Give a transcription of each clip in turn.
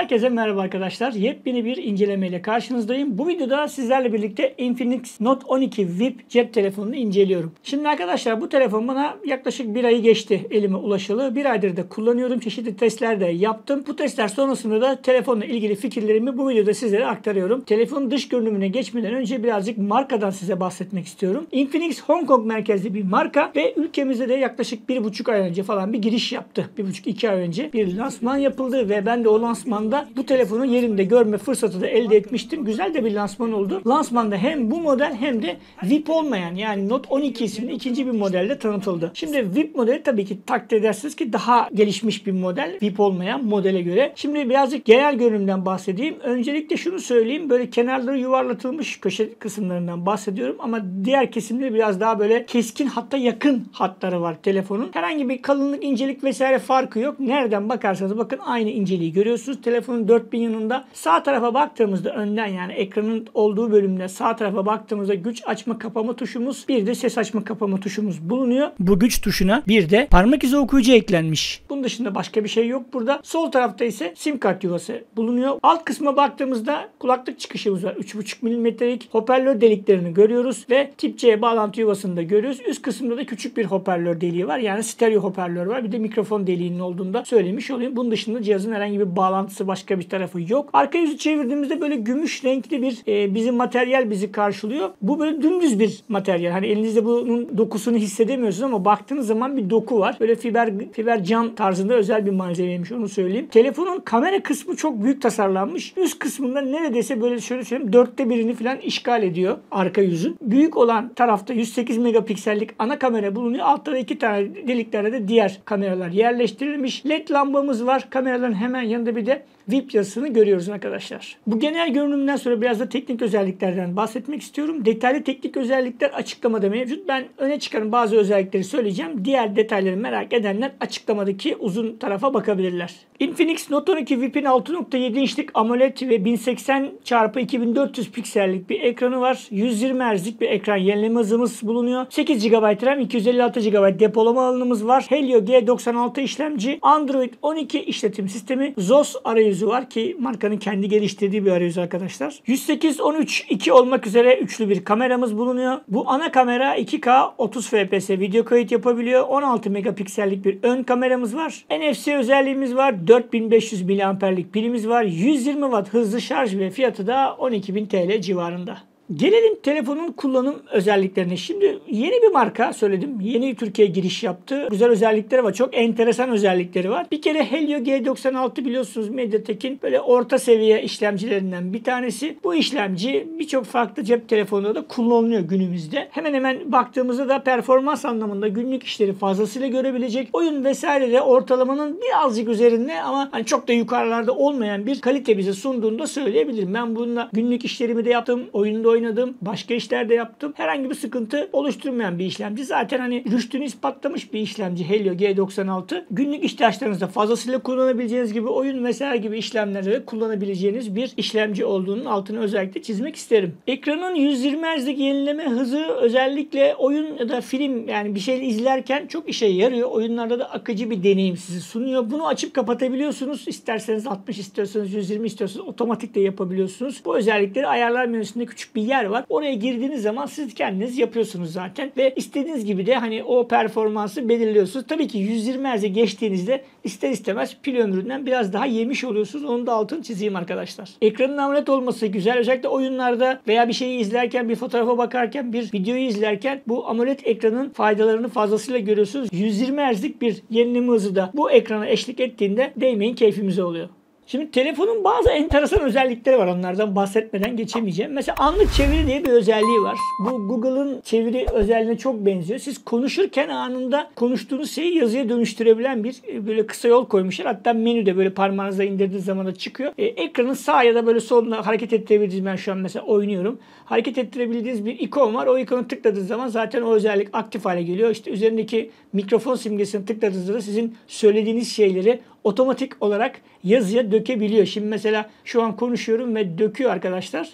Herkese merhaba arkadaşlar. Yepyeni bir incelemeyle karşınızdayım. Bu videoda sizlerle birlikte Infinix Note 12 VIP cep telefonunu inceliyorum. Şimdi arkadaşlar bu telefon bana yaklaşık bir ayı geçti elime ulaşalı. Bir aydır da kullanıyorum. Çeşitli testler de yaptım. Bu testler sonrasında da telefonla ilgili fikirlerimi bu videoda sizlere aktarıyorum. Telefonun dış görünümüne geçmeden önce birazcık markadan size bahsetmek istiyorum. Infinix Hong Kong merkezli bir marka ve ülkemizde de yaklaşık 1,5 ay önce falan bir giriş yaptı. 1,5-2 ay önce bir lansman yapıldı ve ben de o lansmanda bu telefonu yerimde görme fırsatı da elde etmiştim. Güzel de bir lansman oldu. Lansmanda hem bu model hem de VIP olmayan yani Note 12 isimli ikinci bir modelde tanıtıldı. Şimdi VIP modeli tabii ki takdir edersiniz ki daha gelişmiş bir model. VIP olmayan modele göre. Şimdi birazcık genel görünümden bahsedeyim. Öncelikle şunu söyleyeyim. Böyle kenarları yuvarlatılmış köşe kısımlarından bahsediyorum ama diğer kesimleri biraz daha böyle keskin hatta yakın hatları var telefonun. Herhangi bir kalınlık, incelik vesaire farkı yok. Nereden bakarsanız bakın aynı inceliği görüyorsunuz. Telefonun 4000 yanında sağ tarafa baktığımızda önden yani ekranın olduğu bölümde sağ tarafa baktığımızda güç açma kapama tuşumuz bir de ses açma kapama tuşumuz bulunuyor. Bu güç tuşuna bir de parmak izi okuyucu eklenmiş. Bunun dışında başka bir şey yok burada. Sol tarafta ise sim kart yuvası bulunuyor. Alt kısma baktığımızda kulaklık çıkışımız var. 3,5 milimetrelik hoparlör deliklerini görüyoruz ve tip C bağlantı yuvasını da görüyoruz. Üst kısımda da küçük bir hoparlör deliği var. Yani stereo hoparlör var. Bir de mikrofon deliğinin olduğunu da söylemiş olayım. Bunun dışında cihazın herhangi bir bağlantısı başka bir tarafı yok. Arka yüzü çevirdiğimizde böyle gümüş renkli bir bizim materyal bizi karşılıyor. Bu böyle dümdüz bir materyal. Hani elinizde bunun dokusunu hissedemiyorsunuz ama baktığınız zaman bir doku var. Böyle fiber cam tarzında özel bir malzemeymiş onu söyleyeyim. Telefonun kamera kısmı çok büyük tasarlanmış. Üst kısmında neredeyse böyle şöyle söyleyeyim 1/4'ünü falan işgal ediyor arka yüzün. Büyük olan tarafta 108 megapiksellik ana kamera bulunuyor. Altta da 2 tane deliklerde de diğer kameralar yerleştirilmiş. LED lambamız var. Kameraların hemen yanında bir de VIP yazısını görüyoruz arkadaşlar. Bu genel görünümden sonra biraz da teknik özelliklerden bahsetmek istiyorum. Detaylı teknik özellikler açıklamada mevcut. Ben öne çıkan bazı özellikleri söyleyeceğim. Diğer detayları merak edenler açıklamadaki uzun tarafa bakabilirler. Infinix Note 12 VIP'in 6.7 inçlik AMOLED ve 1080x2400 piksellik bir ekranı var. 120 Hz'lik bir ekran yenileme hızımız bulunuyor. 8 GB RAM, 256 GB depolama alanımız var. Helio G96 işlemci, Android 12 işletim sistemi, ZOS arayüzü var ki markanın kendi geliştirdiği bir arayüz arkadaşlar. 108, 13, 2 olmak üzere üçlü bir kameramız bulunuyor. Bu ana kamera 2K 30 FPS video kayıt yapabiliyor. 16 megapiksellik bir ön kameramız var. NFC özelliğimiz var. 4500 mAh'lik pilimiz var. 120 Watt hızlı şarj ve fiyatı da 12.000 TL civarında. Gelelim telefonun kullanım özelliklerine. Şimdi yeni bir marka söyledim. Yeni Türkiye'ye giriş yaptı. Güzel özellikleri var. Çok enteresan özellikleri var. Bir kere Helio G96 biliyorsunuz MediaTek'in böyle orta seviye işlemcilerinden bir tanesi. Bu işlemci birçok farklı cep telefonunda da kullanılıyor günümüzde. Hemen hemen baktığımızda da performans anlamında günlük işleri fazlasıyla görebilecek. Oyun vesaire de ortalamanın birazcık üzerinde ama hani çok da yukarılarda olmayan bir kalite bize sunduğunu da söyleyebilirim. Ben bununla günlük işlerimi de yaptım. Oyunda oynadım. Başka işlerde yaptım. Herhangi bir sıkıntı oluşturmayan bir işlemci. Zaten hani rüştünü ispatlamış bir işlemci Helio G96. Günlük ihtiyaçlarınızda fazlasıyla kullanabileceğiniz gibi oyun vesaire gibi işlemlerde kullanabileceğiniz bir işlemci olduğunun altını özellikle çizmek isterim. Ekranın 120 Hz'lik yenileme hızı özellikle oyun ya da film yani bir şey izlerken çok işe yarıyor. Oyunlarda da akıcı bir deneyim sizi sunuyor. Bunu açıp kapatabiliyorsunuz. İsterseniz 60, istiyorsanız 120, istiyorsanız otomatik de yapabiliyorsunuz. Bu özellikleri ayarlar menüsünde küçük bir yer var. Oraya girdiğiniz zaman siz kendiniz yapıyorsunuz zaten ve istediğiniz gibi de hani o performansı belirliyorsunuz. Tabii ki 120 Hz'e geçtiğinizde ister istemez pil ömründen biraz daha yemiş oluyorsunuz. Onun da altını çizeyim arkadaşlar. Ekranın AMOLED olması güzel. Özellikle oyunlarda veya bir şeyi izlerken, bir fotoğrafa bakarken, bir videoyu izlerken bu AMOLED ekranın faydalarını fazlasıyla görüyorsunuz. 120 Hz'lik bir yenileme hızı da bu ekrana eşlik ettiğinde değmeyin keyfimize oluyor. Şimdi telefonun bazı enteresan özellikleri var. Onlardan bahsetmeden geçemeyeceğim. Mesela anlık çeviri diye bir özelliği var. Bu Google'ın çeviri özelliğine çok benziyor. Siz konuşurken anında konuştuğunuz şeyi yazıya dönüştürebilen bir böyle kısa yol koymuşlar. Hatta menüde böyle parmağınızla indirdiğiniz zaman da çıkıyor. Ekranın sağ ya da böyle soluna hareket ettirebildiğiniz, ben şu an mesela oynuyorum. Hareket ettirebildiğiniz bir ikon var. O ikonu tıkladığınız zaman zaten o özellik aktif hale geliyor. İşte üzerindeki mikrofon simgesini tıkladığınızda da sizin söylediğiniz şeyleri otomatik olarak yazıya dökebiliyor. Şimdi mesela şu an konuşuyorum ve döküyor arkadaşlar.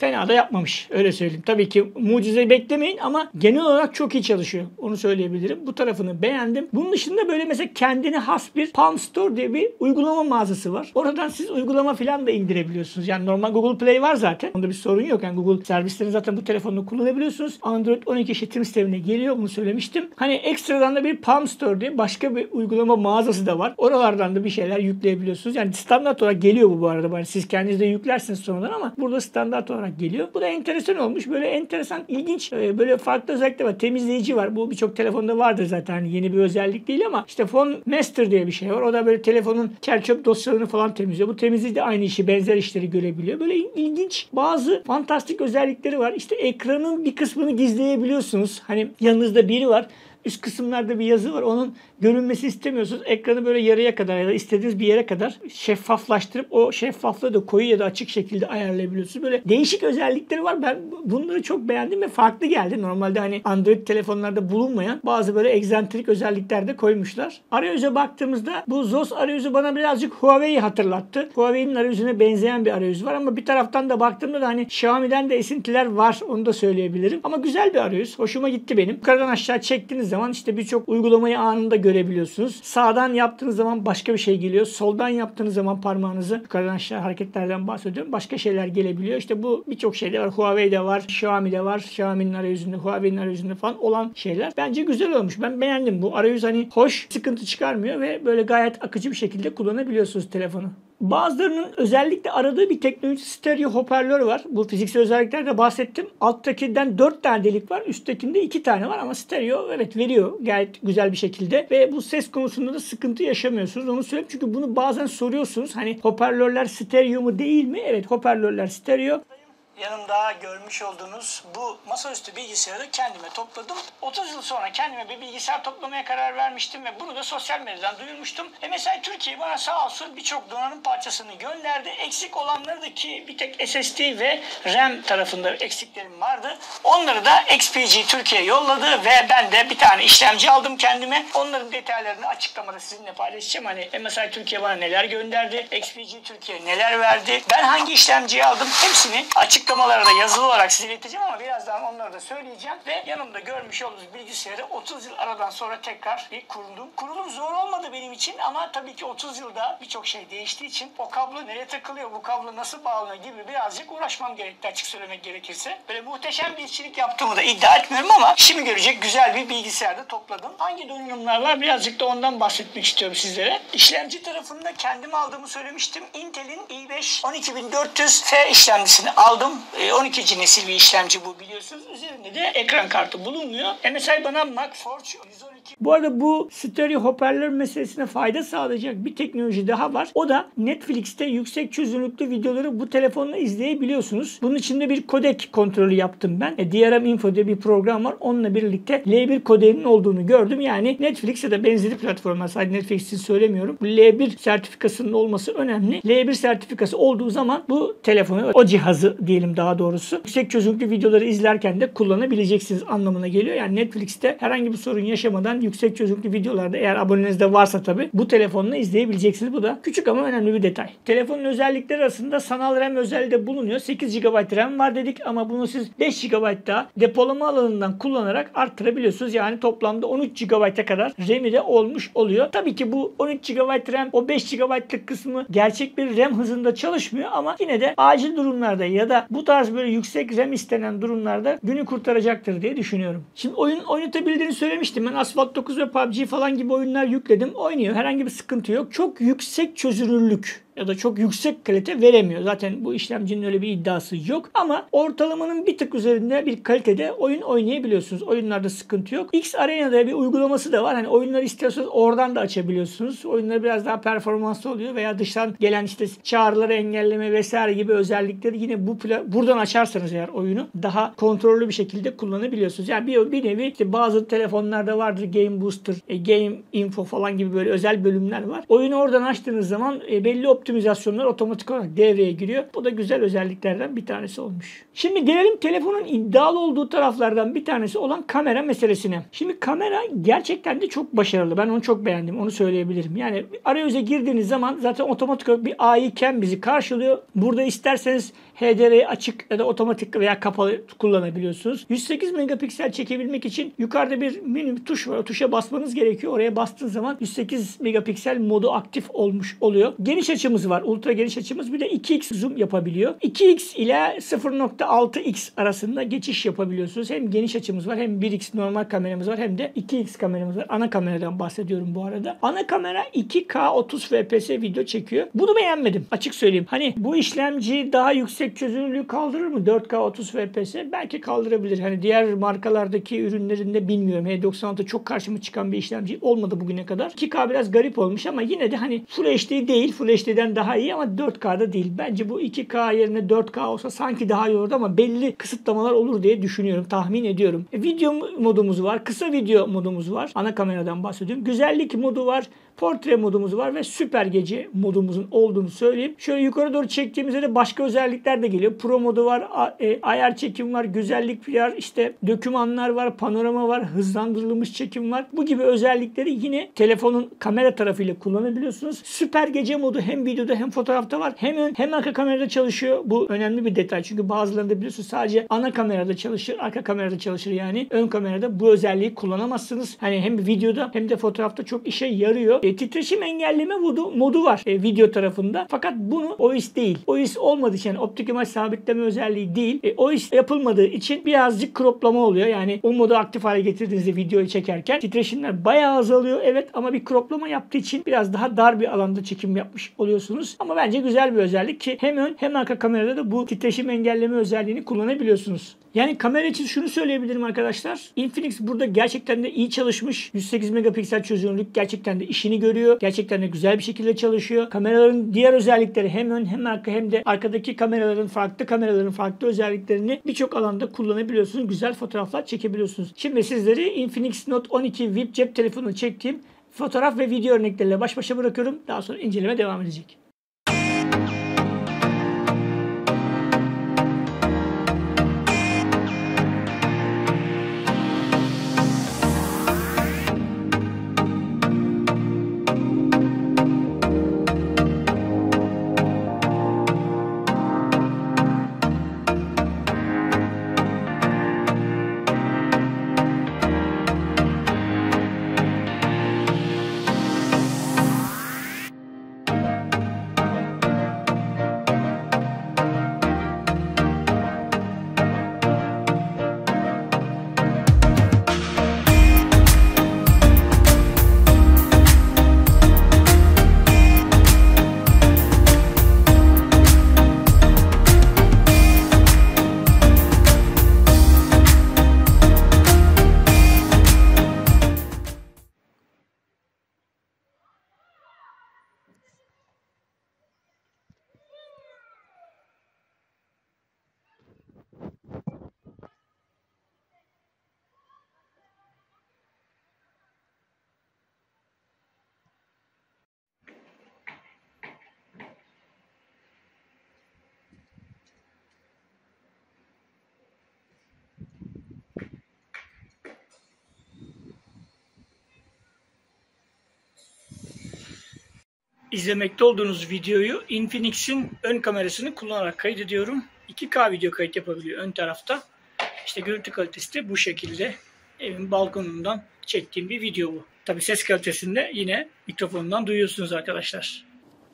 fena da yapmamış. Öyle söyleyeyim. Tabii ki mucize beklemeyin ama genel olarak çok iyi çalışıyor. Onu söyleyebilirim. Bu tarafını beğendim. Bunun dışında böyle mesela kendine has bir Palm Store diye bir uygulama mağazası var. Oradan siz uygulama falan da indirebiliyorsunuz. Yani normal Google Play var zaten. Onda bir sorun yok. Yani Google servislerini zaten bu telefonla kullanabiliyorsunuz. Android 12 işletim sistemine geliyor. Bunu söylemiştim. Hani ekstradan da bir Palm Store diye başka bir uygulama mağazası da var. Oralardan da bir şeyler yükleyebiliyorsunuz. Yani standart olarak geliyor bu arada. Yani siz kendiniz de yüklersiniz sonradan ama burada standart olarak geliyor. Bu da enteresan olmuş. Böyle enteresan, ilginç, böyle farklı özellikler var. Temizleyici var. Bu birçok telefonda vardır zaten. Yani yeni bir özellik değil ama işte Phone Master diye bir şey var. O da böyle telefonun çerçöp dosyalarını falan temizliyor. Bu temizliği de aynı işi, benzer işleri görebiliyor. Böyle ilginç, bazı fantastik özellikleri var. İşte ekranın bir kısmını gizleyebiliyorsunuz. Hani yanınızda biri var. Üst kısımlarda bir yazı var. Onun görünmesi istemiyorsunuz. Ekranı böyle yarıya kadar ya da istediğiniz bir yere kadar şeffaflaştırıp o şeffaflığı da koyu ya da açık şekilde ayarlayabiliyorsunuz. Böyle değişik özellikleri var. Ben bunları çok beğendim ve farklı geldi. Normalde hani Android telefonlarda bulunmayan bazı böyle egzantrik özellikler de koymuşlar. Arayüze baktığımızda bu ZOS arayüzü bana birazcık Huawei'yi hatırlattı. Huawei'nin arayüzüne benzeyen bir arayüz var ama bir taraftan da baktığımda da hani Xiaomi'den de esintiler var. Onu da söyleyebilirim. Ama güzel bir arayüz. Hoşuma gitti benim. Yukarıdan aşağı çektiğiniz zaman işte birçok uygulamayı anında görebiliyorsunuz. Sağdan yaptığınız zaman başka bir şey geliyor. Soldan yaptığınız zaman parmağınızı, yukarıdan aşağı hareketlerden bahsediyorum, başka şeyler gelebiliyor. İşte bu birçok şeyde var. Huawei'de var, Xiaomi'de var. Xiaomi'nin arayüzünde, Huawei'nin arayüzünde falan olan şeyler. Bence güzel olmuş. Ben beğendim. Bu arayüz hani hoş, sıkıntı çıkarmıyor ve böyle gayet akıcı bir şekilde kullanabiliyorsunuz telefonu. Bazılarının özellikle aradığı bir teknoloji stereo hoparlör var. Bu fiziksel özelliklerde bahsettim. Alttakinden 4 tane delik var. Üsttekinde 2 tane var ama stereo evet veriyor gayet güzel bir şekilde. Ve bu ses konusunda da sıkıntı yaşamıyorsunuz. Onu söyleyeyim çünkü bunu bazen soruyorsunuz. Hani hoparlörler stereo mu değil mi? Evet, hoparlörler stereo. Yanımda görmüş olduğunuz bu masaüstü bilgisayarı kendime topladım. 30 yıl sonra kendime bir bilgisayar toplamaya karar vermiştim ve bunu da sosyal medyadan duyurmuştum. MSI Türkiye bana sağ olsun birçok donanım parçasını gönderdi. Eksik olanları da ki bir tek SSD ve RAM tarafında eksiklerim vardı. Onları da XPG Türkiye yolladı ve ben de bir tane işlemci aldım kendime. Onların detaylarını açıklamada sizinle paylaşacağım. Hani MSI Türkiye bana neler gönderdi, XPG Türkiye neler verdi, ben hangi işlemciyi aldım hepsini açık da yazılı olarak size ileteceğim ama birazdan onları da söyleyeceğim. Ve yanımda görmüş olduğunuz bilgisayarı 30 yıl aradan sonra tekrar bir kurulum. Kurulum zor olmadı benim için ama tabii ki 30 yılda birçok şey değiştiği için o kablo nereye takılıyor, bu kablo nasıl bağlanıyor gibi birazcık uğraşmam gerekti açık söylemek gerekirse. Böyle muhteşem bir işçilik yaptığımı da iddia etmiyorum ama şimdi görecek güzel bir bilgisayarda topladım. Hangi donanımlar var birazcık da ondan bahsetmek istiyorum sizlere. İşlemci tarafında kendim aldığımı söylemiştim. Intel'in i5-12400F işlemcisini aldım. 12. nesil bir işlemci bu, biliyorsunuz. Üzerinde de ekran kartı bulunmuyor. MSI bana Max Forge 112. Bu arada bu stereo hoparlör meselesine fayda sağlayacak bir teknoloji daha var. O da Netflix'te yüksek çözünürlüklü videoları bu telefonla izleyebiliyorsunuz. Bunun için de bir kodek kontrolü yaptım ben. DRM Info diye bir program var. Onunla birlikte L1 kodeğinin olduğunu gördüm. Yani Netflix'e de benzeri platformlar, sadece Netflix için söylemiyorum. L1 sertifikasının olması önemli. L1 sertifikası olduğu zaman bu telefonu, o cihazı diyelim daha doğrusu, yüksek çözünürlüklü videoları izlerken de kullanabileceksiniz anlamına geliyor. Yani Netflix'te herhangi bir sorun yaşamadan yüksek çözünürlüklü videolarda, eğer abonenizde varsa tabi, bu telefonla izleyebileceksiniz. Bu da küçük ama önemli bir detay. Telefonun özellikleri arasında sanal RAM özelliği de bulunuyor. 8 GB RAM var dedik ama bunu siz 5 GB daha depolama alanından kullanarak arttırabiliyorsunuz. Yani toplamda 13 GB'a kadar RAM'i de olmuş oluyor. Tabii ki bu 13 GB RAM, o 5 GB'lık kısmı gerçek bir RAM hızında çalışmıyor ama yine de acil durumlarda ya da bu tarz böyle yüksek RAM istenen durumlarda günü kurtaracaktır diye düşünüyorum. Şimdi oyun oynatabildiğini söylemiştim. Ben Asphalt 9 ve PUBG falan gibi oyunlar yükledim. Oynuyor. Herhangi bir sıkıntı yok. Çok yüksek çözünürlük ya da çok yüksek kalite veremiyor. Zaten bu işlemcinin öyle bir iddiası yok. Ama ortalamanın bir tık üzerinde bir kalitede oyun oynayabiliyorsunuz. Oyunlarda sıkıntı yok. X Arena'da bir uygulaması da var. Hani oyunları istiyorsanız oradan da açabiliyorsunuz. Oyunlar biraz daha performanslı oluyor veya dıştan gelen işte çağrıları engelleme vesaire gibi özellikleri yine buradan açarsanız eğer oyunu daha kontrollü bir şekilde kullanabiliyorsunuz. Yani bir nevi işte bazı telefonlarda vardır Game Booster, Game Info falan gibi böyle özel bölümler var. Oyunu oradan açtığınız zaman belli optik optimizasyonlar otomatik olarak devreye giriyor. Bu da güzel özelliklerden bir tanesi olmuş. Şimdi gelelim telefonun iddialı olduğu taraflardan bir tanesi olan kamera meselesine. Şimdi kamera gerçekten de çok başarılı. Ben onu çok beğendim. Onu söyleyebilirim. Yani arayüze girdiğiniz zaman zaten otomatik olarak bir AI cam bizi karşılıyor. Burada isterseniz HDR'yi açık ya da otomatik veya kapalı kullanabiliyorsunuz. 108 megapiksel çekebilmek için yukarıda bir mini tuş var. O tuşa basmanız gerekiyor. Oraya bastığınız zaman 108 megapiksel modu aktif olmuş oluyor. Geniş açımız var. Ultra geniş açımız. Bir de 2x zoom yapabiliyor. 2x ile 0.6x arasında geçiş yapabiliyorsunuz. Hem geniş açımız var, hem 1x normal kameramız var, hem de 2x kameramız var. Ana kameradan bahsediyorum bu arada. Ana kamera 2K 30 fps video çekiyor. Bunu beğenmedim. Açık söyleyeyim. Hani bu işlemci daha yüksek çözünürlüğü kaldırır mı? 4K 30 fps belki kaldırabilir. Hani diğer markalardaki ürünlerinde bilmiyorum. H96 çok karşıma çıkan bir işlemci olmadı bugüne kadar. 2K biraz garip olmuş ama yine de hani Full HD değil. Full HD'den daha iyi ama 4K'da değil. Bence bu 2K yerine 4K olsa sanki daha iyi olurdu ama belli kısıtlamalar olur diye düşünüyorum. Tahmin ediyorum. Video modumuz var. Kısa video modumuz var. Ana kameradan bahsediyorum. Güzellik modu var. Portre modumuz var ve süper gece modumuzun olduğunu söyleyeyim. Şöyle yukarı doğru çektiğimizde de başka özellikler de geliyor. Pro modu var, ayar çekim var, güzellik var, işte dökümanlar var, panorama var, hızlandırılmış çekim var. Bu gibi özellikleri yine telefonun kamera tarafıyla kullanabiliyorsunuz. Süper gece modu hem videoda hem fotoğrafta var. Hem ön hem arka kamerada çalışıyor. Bu önemli bir detay. Çünkü bazılarında biliyorsunuz sadece ana kamerada çalışır, arka kamerada çalışır yani. Ön kamerada bu özelliği kullanamazsınız. Hani hem videoda hem de fotoğrafta çok işe yarıyor. Titreşim engelleme modu var video tarafında. Fakat bunu OIS değil. OIS olmadığı için, yani optik imaj sabitleme özelliği değil. OIS yapılmadığı için birazcık kroplama oluyor. Yani o modu aktif hale getirdiğinizde videoyu çekerken titreşimler bayağı azalıyor. Evet ama bir kroplama yaptığı için biraz daha dar bir alanda çekim yapmış oluyorsunuz. Ama bence güzel bir özellik ki hem ön hem arka kamerada da bu titreşim engelleme özelliğini kullanabiliyorsunuz. Yani kamera için şunu söyleyebilirim arkadaşlar. Infinix burada gerçekten de iyi çalışmış. 108 megapiksel çözünürlük gerçekten de işini görüyor. Gerçekten de güzel bir şekilde çalışıyor. Kameraların diğer özellikleri hem ön hem arka hem de arkadaki kameraların farklı özelliklerini birçok alanda kullanabiliyorsunuz. Güzel fotoğraflar çekebiliyorsunuz. Şimdi sizleri Infinix Note 12 VIP cep telefonunu çektiğim fotoğraf ve video örnekleriyle baş başa bırakıyorum. Daha sonra inceleme devam edecek. İzlemekte olduğunuz videoyu Infinix'in ön kamerasını kullanarak kaydediyorum. 2K video kayıt yapabiliyor ön tarafta. İşte görüntü kalitesi de bu şekilde. Evin balkonundan çektiğim bir video bu. Tabii ses kalitesini de yine mikrofonundan duyuyorsunuz arkadaşlar.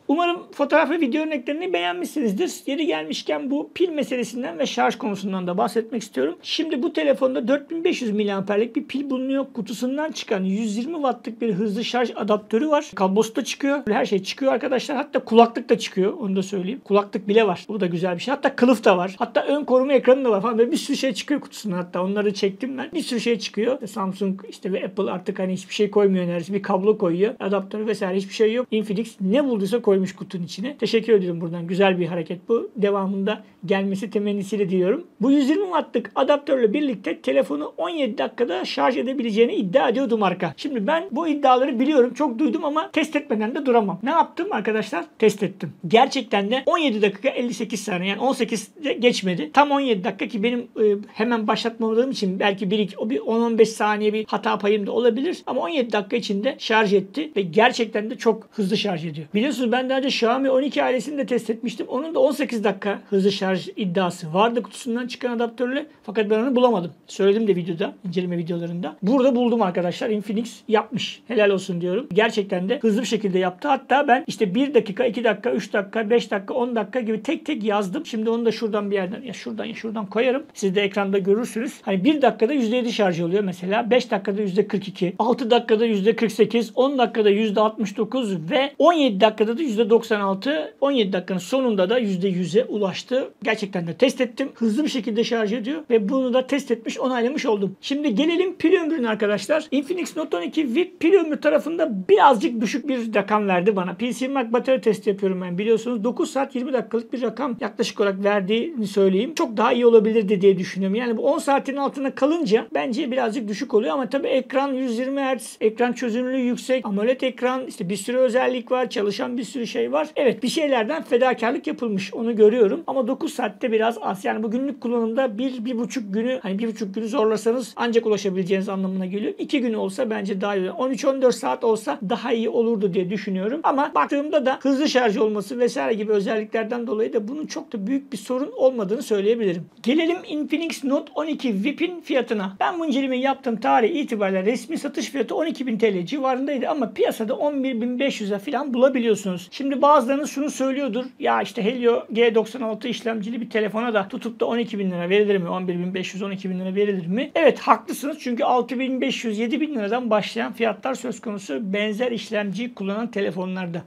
Umarım fotoğraf ve video örneklerini beğenmişsinizdir. Yeri gelmişken bu pil meselesinden ve şarj konusundan da bahsetmek istiyorum. Şimdi bu telefonda 4500 mAh'lik bir pil bulunuyor. Kutusundan çıkan 120 Watt'lık bir hızlı şarj adaptörü var. Kablosu da çıkıyor. Her şey çıkıyor arkadaşlar. Hatta kulaklık da çıkıyor. Onu da söyleyeyim. Kulaklık bile var. Bu da güzel bir şey. Hatta kılıf da var. Hatta ön koruma ekranı da var falan. Böyle bir sürü şey çıkıyor kutusundan. Hatta onları çektim ben. Bir sürü şey çıkıyor. Samsung işte ve Apple artık hani hiçbir şey koymuyor neredeyse. Bir kablo koyuyor. Adaptörü vesaire hiçbir şey yok. Infinix ne bulduysa koyuyor. koymuş kutunun içine. Teşekkür ediyorum buradan. Güzel bir hareket bu. Devamında gelmesi temennisiyle diyorum. Bu 120 wattlık adaptörle birlikte telefonu 17 dakikada şarj edebileceğini iddia ediyordu marka. Şimdi ben bu iddiaları biliyorum. Çok duydum ama test etmeden de duramam. Ne yaptım arkadaşlar? Test ettim. Gerçekten de 17 dakika 58 saniye yani 18 geçmedi. Tam 17 dakika ki benim hemen başlatmadığım için belki 10-15 saniye bir hata payım da olabilir. Ama 17 dakika içinde şarj etti ve gerçekten de çok hızlı şarj ediyor. Biliyorsunuz ben daha önce Xiaomi 12 ailesini de test etmiştim. Onun da 18 dakika hızlı şarj iddiası vardı kutusundan çıkan adaptörle. Fakat ben onu bulamadım. Söyledim de videoda, inceleme videolarında. Burada buldum arkadaşlar. Infinix yapmış. Helal olsun diyorum. Gerçekten de hızlı bir şekilde yaptı. Hatta ben işte 1 dakika, 2 dakika, 3 dakika, 5 dakika, 10 dakika gibi tek tek yazdım. Şimdi onu da şuradan bir yerden, ya şuradan ya şuradan koyarım. Siz de ekranda görürsünüz. Hani 1 dakikada %7 şarj oluyor mesela. 5 dakikada %42, 6 dakikada %48, 10 dakikada %69 ve 17 dakikada da %96. 17 dakikanın sonunda da %100'e ulaştı. Gerçekten de test ettim. Hızlı bir şekilde şarj ediyor ve bunu da test etmiş, onaylamış oldum. Şimdi gelelim pil ömrüne arkadaşlar. Infinix Note 12 VIP pil ömrü tarafında birazcık düşük bir rakam verdi bana. PCMark batarya testi yapıyorum ben biliyorsunuz. 9 saat 20 dakikalık bir rakam yaklaşık olarak verdiğini söyleyeyim. Çok daha iyi olabilirdi diye düşünüyorum. Yani bu 10 saatin altına kalınca bence birazcık düşük oluyor ama tabii ekran 120 Hz, ekran çözünürlüğü yüksek, AMOLED ekran, işte bir sürü özellik var, çalışan bir sürü şey var. Evet, bir şeylerden fedakarlık yapılmış, onu görüyorum ama 9 saatte biraz az. Yani bu günlük kullanımda 1-1,5 günü, hani 1,5 günü zorlasanız ancak ulaşabileceğiniz anlamına geliyor. 2 gün olsa bence daha iyi. 13-14 saat olsa daha iyi olurdu diye düşünüyorum. Ama baktığımda da hızlı şarj olması vesaire gibi özelliklerden dolayı da bunun çok da büyük bir sorun olmadığını söyleyebilirim. Gelelim Infinix Note 12 VIP'in fiyatına. Ben bu incelemeyi yaptığım tarih itibariyle resmi satış fiyatı 12.000 TL civarındaydı ama piyasada 11.500'e falan bulabiliyorsunuz. Şimdi bazılarınız şunu söylüyordur. Ya işte Helio G96 işlemcili bir telefona da tutup da 12.000 lira verilir mi? 11.500-12.000 lira verilir mi? Evet, haklısınız çünkü 6.500-7.000 liradan başlayan fiyatlar söz konusu benzer işlemciyi kullanan telefonlarda.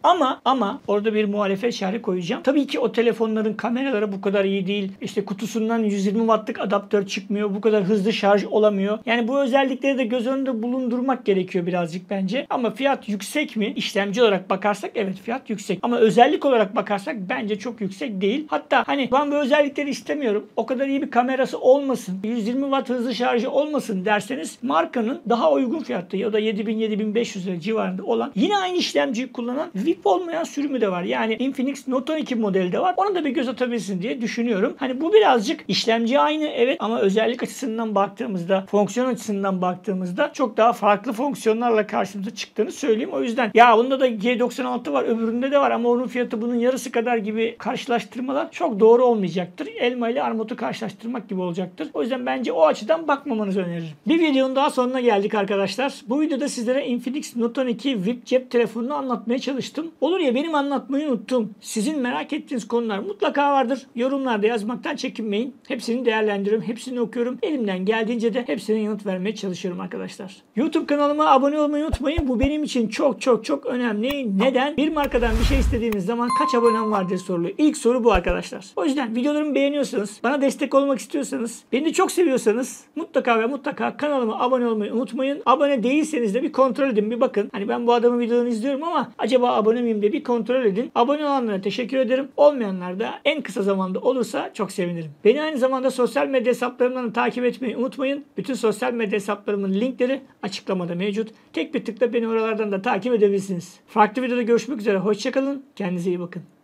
Ama orada bir muhalefet şerhi koyacağım. Tabii ki o telefonların kameraları bu kadar iyi değil. İşte kutusundan 120 wattlık adaptör çıkmıyor. Bu kadar hızlı şarj olamıyor. Yani bu özellikleri de göz önünde bulundurmak gerekiyor birazcık bence. Ama fiyat yüksek mi? İşlemci olarak bakarsak evet fiyat yüksek. Ama özellik olarak bakarsak bence çok yüksek değil. Hatta hani ben bu özellikleri istemiyorum. O kadar iyi bir kamerası olmasın. 120 watt hızlı şarjı olmasın derseniz markanın daha uygun fiyatlı ya da 7.000-7.500 lira civarında olan yine aynı işlemciyi kullanan VIP olmayan sürümü de var. Yani Infinix Note 12 modeli de var. Ona da bir göz atabilirsin diye düşünüyorum. Hani bu birazcık işlemci aynı evet ama özellik açısından baktığımızda, fonksiyon açısından baktığımızda çok daha farklı fonksiyonlarla karşımıza çıktığını söyleyeyim. O yüzden ya bunda da G96 var, öbüründe de var ama onun fiyatı bunun yarısı kadar gibi karşılaştırmalar çok doğru olmayacaktır. Elma ile armutu karşılaştırmak gibi olacaktır. O yüzden bence o açıdan bakmamanızı öneririm. Bir videonun daha sonuna geldik arkadaşlar. Bu videoda sizlere Infinix Note 12 VIP cep telefonunu anlatmaya çalıştım. Olur ya benim anlatmayı unuttum. Sizin merak ettiğiniz konular mutlaka vardır. Yorumlarda yazmaktan çekinmeyin. Hepsini değerlendiriyorum. Hepsini okuyorum. Elimden geldiğince de hepsine yanıt vermeye çalışıyorum arkadaşlar. YouTube kanalıma abone olmayı unutmayın. Bu benim için çok önemli. Neden? Bir markadan bir şey istediğiniz zaman kaç abonem var diye soruluyor. İlk soru bu arkadaşlar. O yüzden videolarımı beğeniyorsanız, bana destek olmak istiyorsanız, beni de çok seviyorsanız mutlaka kanalıma abone olmayı unutmayın. Abone değilseniz de bir kontrol edin, bir bakın. Hani ben bu adamın videolarını izliyorum ama acaba abone miyim diye bir kontrol edin. Abone olanlara teşekkür ederim. Olmayanlar da en kısa zamanda olursa çok sevinirim. Beni aynı zamanda sosyal medya hesaplarımdan takip etmeyi unutmayın. Bütün sosyal medya hesaplarımın linkleri açıklamada mevcut. Tek bir tıkla beni oralardan da takip edebilirsiniz. Farklı videoda görüşmek üzere. Hoşça kalın. Kendinize iyi bakın.